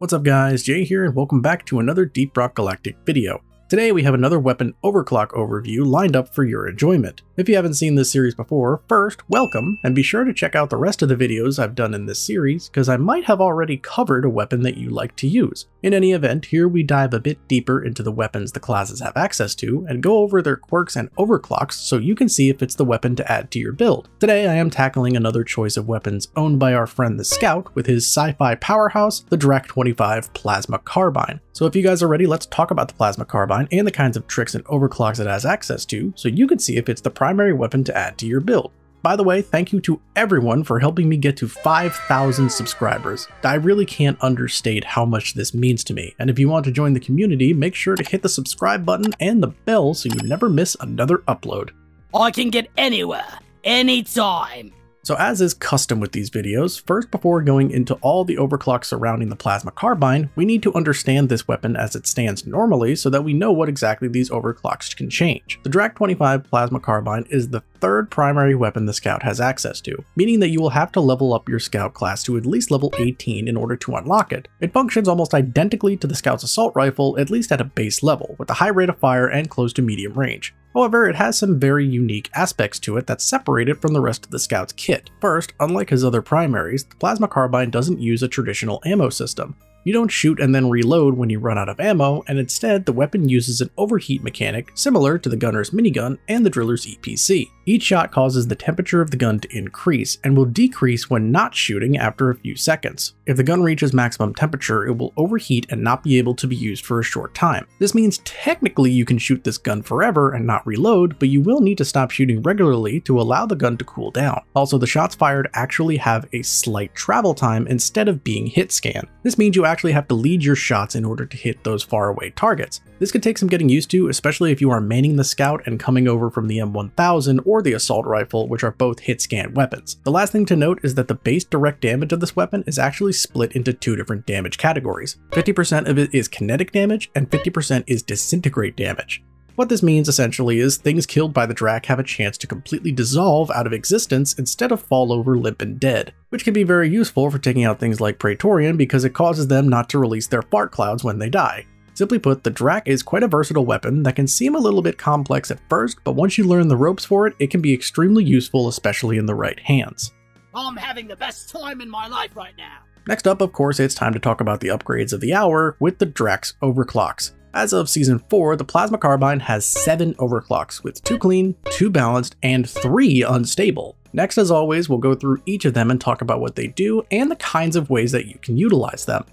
What's up guys, Jay here and welcome back to another Deep Rock Galactic video. Today we have another weapon overclock overview lined up for your enjoyment. If you haven't seen this series before, first, welcome, and be sure to check out the rest of the videos I've done in this series, because I might have already covered a weapon that you like to use. In any event, here we dive a bit deeper into the weapons the classes have access to, and go over their quirks and overclocks so you can see if it's the weapon to add to your build. Today I am tackling another choice of weapons owned by our friend the Scout with his sci-fi powerhouse, the DRAK-25 Plasma Carbine. So if you guys are ready, let's talk about the Plasma Carbine and the kinds of tricks and overclocks it has access to, so you can see if it's the primary weapon to add to your build. By the way, thank you to everyone for helping me get to 5,000 subscribers. I really can't understate how much this means to me, and if you want to join the community, make sure to hit the subscribe button and the bell so you never miss another upload. I can get anywhere, anytime. So as is custom with these videos, first before going into all the overclocks surrounding the Plasma Carbine, we need to understand this weapon as it stands normally so that we know what exactly these overclocks can change. The DRAK-25 Plasma Carbine is the third primary weapon the Scout has access to, meaning that you will have to level up your Scout class to at least level 18 in order to unlock it. It functions almost identically to the Scout's assault rifle, at least at a base level, with a high rate of fire and close to medium range. However, it has some very unique aspects to it that separate it from the rest of the Scout's kit. First, unlike his other primaries, the Plasma Carbine doesn't use a traditional ammo system. You don't shoot and then reload when you run out of ammo, and instead the weapon uses an overheat mechanic similar to the gunner's minigun and the driller's EPC. Each shot causes the temperature of the gun to increase, and will decrease when not shooting after a few seconds. If the gun reaches maximum temperature, it will overheat and not be able to be used for a short time. This means technically you can shoot this gun forever and not reload, but you will need to stop shooting regularly to allow the gun to cool down. Also, the shots fired actually have a slight travel time instead of being hit scan. This means you actually have to lead your shots in order to hit those faraway targets. This could take some getting used to, especially if you are manning the Scout and coming over from the M1000 or the assault rifle, which are both hit-scan weapons. The last thing to note is that the base direct damage of this weapon is actually split into two different damage categories. 50% of it is kinetic damage and 50% is disintegrate damage. What this means essentially is things killed by the DRAK have a chance to completely dissolve out of existence instead of fall over limp and dead, which can be very useful for taking out things like Praetorian because it causes them not to release their fart clouds when they die. Simply put, the DRAK is quite a versatile weapon that can seem a little bit complex at first, but once you learn the ropes for it, it can be extremely useful, especially in the right hands. I'm having the best time in my life right now. Next up, of course, it's time to talk about the upgrades of the hour with the DRAK's overclocks. As of Season 4, the Plasma Carbine has 7 overclocks, with 2 clean, 2 balanced, and 3 unstable. Next, as always, we'll go through each of them and talk about what they do and the kinds of ways that you can utilize them.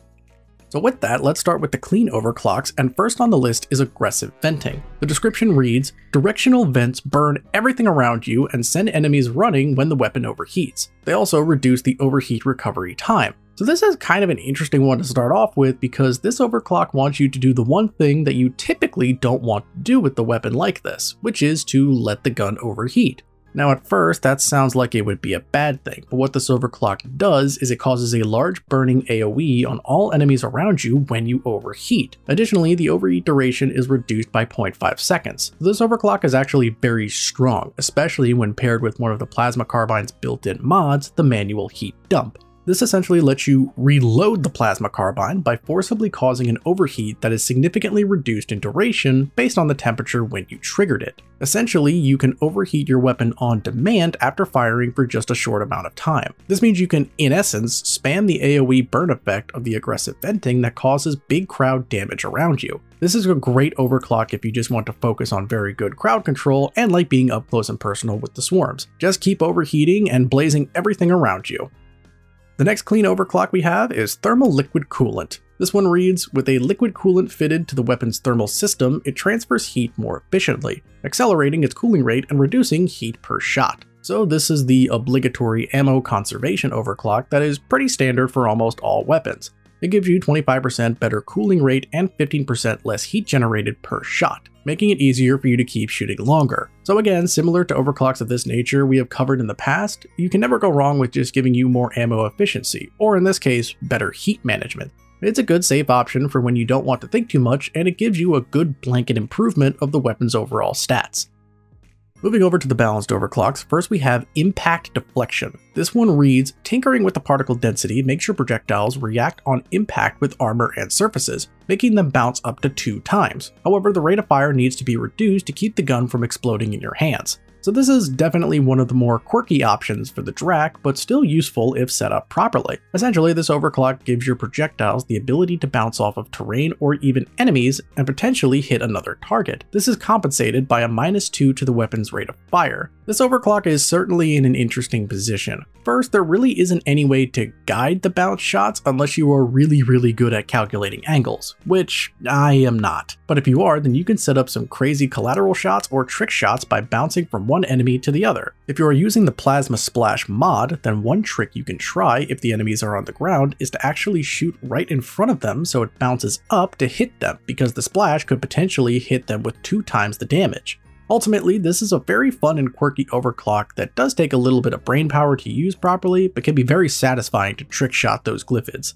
So with that, let's start with the clean overclocks, and first on the list is aggressive venting. The description reads, directional vents burn everything around you and send enemies running when the weapon overheats. They also reduce the overheat recovery time. So this is kind of an interesting one to start off with because this overclock wants you to do the one thing that you typically don't want to do with the weapon like this, which is to let the gun overheat. Now at first that sounds like it would be a bad thing, but what this overclock does is it causes a large burning AoE on all enemies around you when you overheat. Additionally, the overheat duration is reduced by 0.5 seconds. This overclock is actually very strong, especially when paired with one of the Plasma Carbine's built-in mods, the manual heat dump. This essentially lets you reload the Plasma Carbine by forcibly causing an overheat that is significantly reduced in duration based on the temperature when you triggered it. Essentially, you can overheat your weapon on demand after firing for just a short amount of time. This means you can, in essence, spam the AoE burn effect of the aggressive venting that causes big crowd damage around you. This is a great overclock if you just want to focus on very good crowd control and like being up close and personal with the swarms. Just keep overheating and blazing everything around you. The next clean overclock we have is thermal liquid coolant. This one reads, with a liquid coolant fitted to the weapon's thermal system, it transfers heat more efficiently, accelerating its cooling rate and reducing heat per shot. So this is the obligatory ammo conservation overclock that is pretty standard for almost all weapons. It gives you 25% better cooling rate and 15% less heat generated per shot, making it easier for you to keep shooting longer. So again, similar to overclocks of this nature we have covered in the past, you can never go wrong with just giving you more ammo efficiency, or in this case, better heat management. It's a good safe option for when you don't want to think too much, and it gives you a good blanket improvement of the weapon's overall stats. Moving over to the balanced overclocks, first we have impact deflection. This one reads, tinkering with the particle density makes your projectiles react on impact with armor and surfaces, making them bounce up to 2 times. However, the rate of fire needs to be reduced to keep the gun from exploding in your hands. So this is definitely one of the more quirky options for the DRAK, but still useful if set up properly. Essentially, this overclock gives your projectiles the ability to bounce off of terrain or even enemies and potentially hit another target. This is compensated by a -2 to the weapon's rate of fire. This overclock is certainly in an interesting position. First, there really isn't any way to guide the bounce shots unless you are really good at calculating angles, which I am not. But if you are, then you can set up some crazy collateral shots or trick shots by bouncing from one enemy to the other. If you are using the plasma splash mod, then one trick you can try if the enemies are on the ground is to actually shoot right in front of them so it bounces up to hit them, because the splash could potentially hit them with 2 times the damage. Ultimately, this is a very fun and quirky overclock that does take a little bit of brain power to use properly, but can be very satisfying to trick shot those glyphids.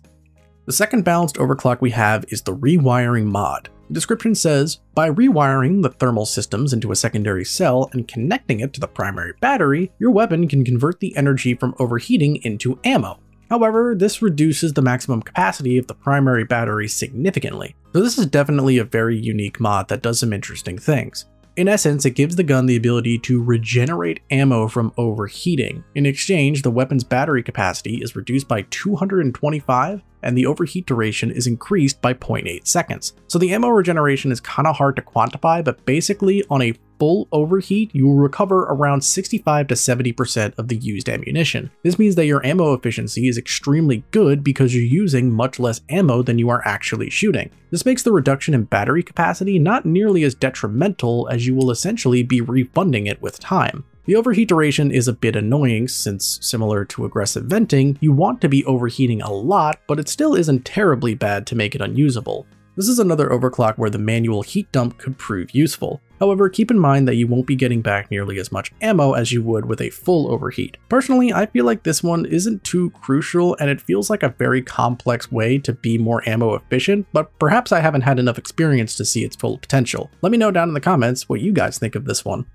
The second balanced overclock we have is the rewiring mod. The description says, by rewiring the thermal systems into a secondary cell and connecting it to the primary battery, your weapon can convert the energy from overheating into ammo. However, this reduces the maximum capacity of the primary battery significantly. So this is definitely a very unique mod that does some interesting things. In essence, it gives the gun the ability to regenerate ammo from overheating. In exchange, the weapon's battery capacity is reduced by 225, and the overheat duration is increased by 0.8 seconds. So the ammo regeneration is kind of hard to quantify, but basically on a full overheat, you will recover around 65 to 70% of the used ammunition. This means that your ammo efficiency is extremely good because you're using much less ammo than you are actually shooting. This makes the reduction in battery capacity not nearly as detrimental, as you will essentially be refunding it with time. The overheat duration is a bit annoying since, similar to aggressive venting, you want to be overheating a lot, but it still isn't terribly bad to make it unusable. This is another overclock where the manual heat dump could prove useful. However, keep in mind that you won't be getting back nearly as much ammo as you would with a full overheat. Personally, I feel like this one isn't too crucial, and it feels like a very complex way to be more ammo efficient, but perhaps I haven't had enough experience to see its full potential. Let me know down in the comments what you guys think of this one.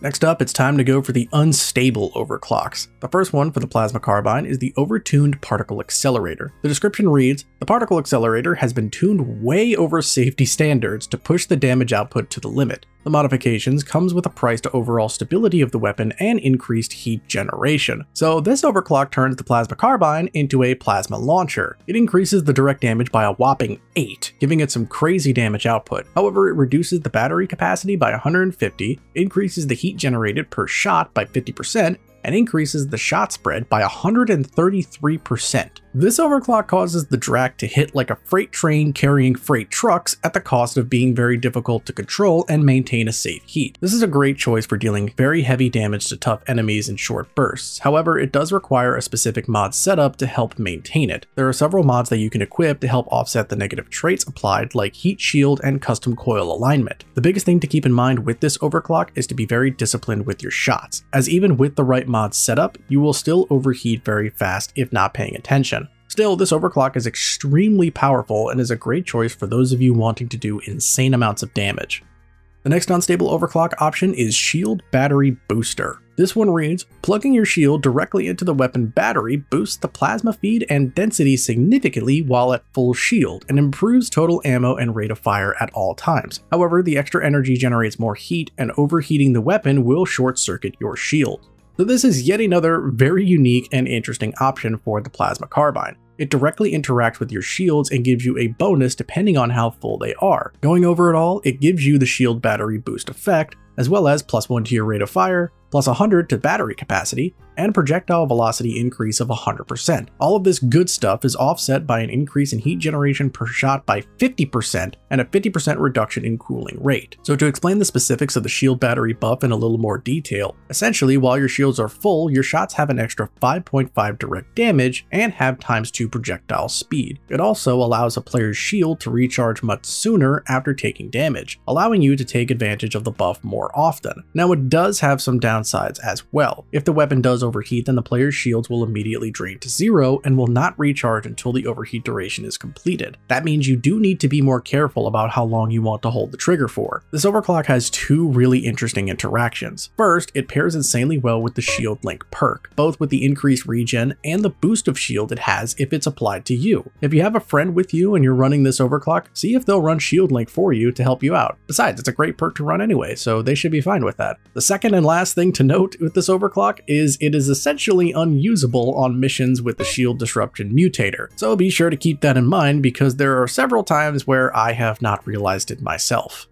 Next up, it's time to go for the unstable overclocks. The first one for the Plasma Carbine is the overtuned particle accelerator. The description reads, the particle accelerator has been tuned way over safety standards to push the damage output to the limit. The modifications comes with a price to overall stability of the weapon and increased heat generation. So this overclock turns the Plasma Carbine into a plasma launcher. It increases the direct damage by a whopping 8, giving it some crazy damage output. However, it reduces the battery capacity by 150, increases the heat generated per shot by 50%, and increases the shot spread by 133%. This overclock causes the DRAK to hit like a freight train carrying freight trucks at the cost of being very difficult to control and maintain a safe heat. This is a great choice for dealing very heavy damage to tough enemies in short bursts. However, it does require a specific mod setup to help maintain it. There are several mods that you can equip to help offset the negative traits applied, like heat shield and custom coil alignment. The biggest thing to keep in mind with this overclock is to be very disciplined with your shots, as even with the right mod setup, you will still overheat very fast if not paying attention. Still, this overclock is extremely powerful and is a great choice for those of you wanting to do insane amounts of damage. The next unstable overclock option is Shield Battery Booster. This one reads, plugging your shield directly into the weapon battery boosts the plasma feed and density significantly while at full shield, and improves total ammo and rate of fire at all times. However, the extra energy generates more heat, and overheating the weapon will short-circuit your shield. So this is yet another very unique and interesting option for the Plasma Carbine. It directly interacts with your shields and gives you a bonus depending on how full they are. Going over it all, it gives you the shield battery boost effect, as well as +1 to your rate of fire, +100 to battery capacity, and projectile velocity increase of 100%. All of this good stuff is offset by an increase in heat generation per shot by 50% and a 50% reduction in cooling rate. So to explain the specifics of the shield battery buff in a little more detail, essentially while your shields are full, your shots have an extra 5.5 direct damage and have ×2 projectile speed. It also allows a player's shield to recharge much sooner after taking damage, allowing you to take advantage of the buff more more often. Now it does have some downsides as well. If the weapon does overheat, then the player's shields will immediately drain to zero and will not recharge until the overheat duration is completed. That means you do need to be more careful about how long you want to hold the trigger for. This overclock has two really interesting interactions. First, it pairs insanely well with the Shield Link perk, both with the increased regen and the boost of shield it has if it's applied to you. If you have a friend with you and you're running this overclock, see if they'll run Shield Link for you to help you out. Besides, it's a great perk to run anyway, so they should be fine with that. The second and last thing to note with this overclock is it is essentially unusable on missions with the Shield Disruption Mutator, so be sure to keep that in mind because there are several times where I have not realized it myself.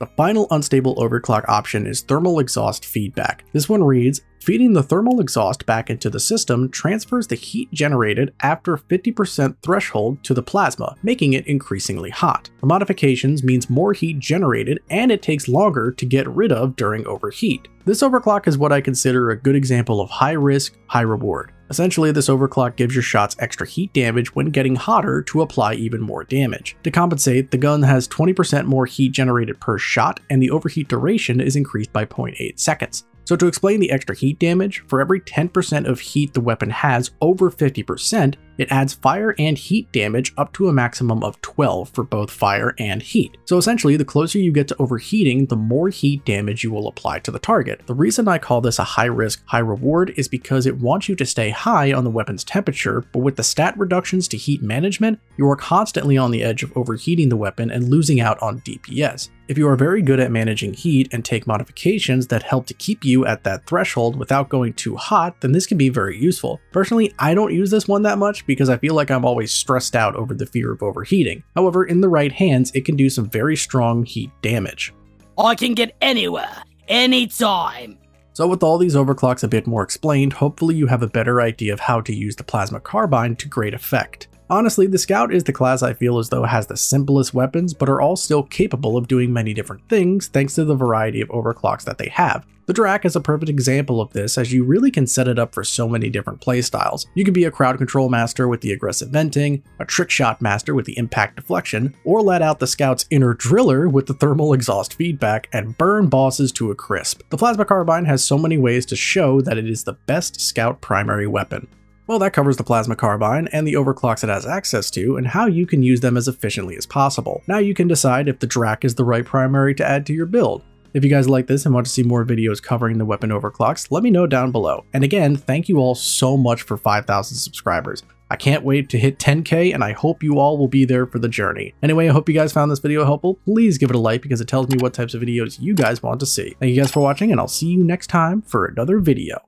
The final unstable overclock option is thermal exhaust feedback. This one reads, feeding the thermal exhaust back into the system transfers the heat generated after 50% threshold to the plasma, making it increasingly hot. The modifications means more heat generated and it takes longer to get rid of during overheat. This overclock is what I consider a good example of high risk, high reward. Essentially, this overclock gives your shots extra heat damage when getting hotter to apply even more damage. To compensate, the gun has 20% more heat generated per shot, and the overheat duration is increased by 0.8 seconds. So to explain the extra heat damage, for every 10% of heat the weapon has over 50%, it adds fire and heat damage up to a maximum of 12 for both fire and heat. So essentially, the closer you get to overheating, the more heat damage you will apply to the target. The reason I call this a high risk, high reward is because it wants you to stay high on the weapon's temperature, but with the stat reductions to heat management, you are constantly on the edge of overheating the weapon and losing out on DPS. If you are very good at managing heat and take modifications that help to keep you at that threshold without going too hot, then this can be very useful. Personally, I don't use this one that much because I feel like I'm always stressed out over the fear of overheating. However, in the right hands, it can do some very strong heat damage. I can get anywhere, anytime. So with all these overclocks a bit more explained, hopefully you have a better idea of how to use the Plasma Carbine to great effect. Honestly, the Scout is the class I feel as though has the simplest weapons, but are all still capable of doing many different things thanks to the variety of overclocks that they have. The DRAK is a perfect example of this, as you really can set it up for so many different playstyles. You can be a crowd control master with the aggressive venting, a trick shot master with the impact deflection, or let out the Scout's inner driller with the thermal exhaust feedback and burn bosses to a crisp. The Plasma Carbine has so many ways to show that it is the best Scout primary weapon. Well, that covers the Plasma Carbine and the overclocks it has access to and how you can use them as efficiently as possible. Now you can decide if the DRAK is the right primary to add to your build. If you guys like this and want to see more videos covering the weapon overclocks, let me know down below. And again, thank you all so much for 5,000 subscribers. I can't wait to hit 10K and I hope you all will be there for the journey. Anyway, I hope you guys found this video helpful. Please give it a like because it tells me what types of videos you guys want to see. Thank you guys for watching and I'll see you next time for another video.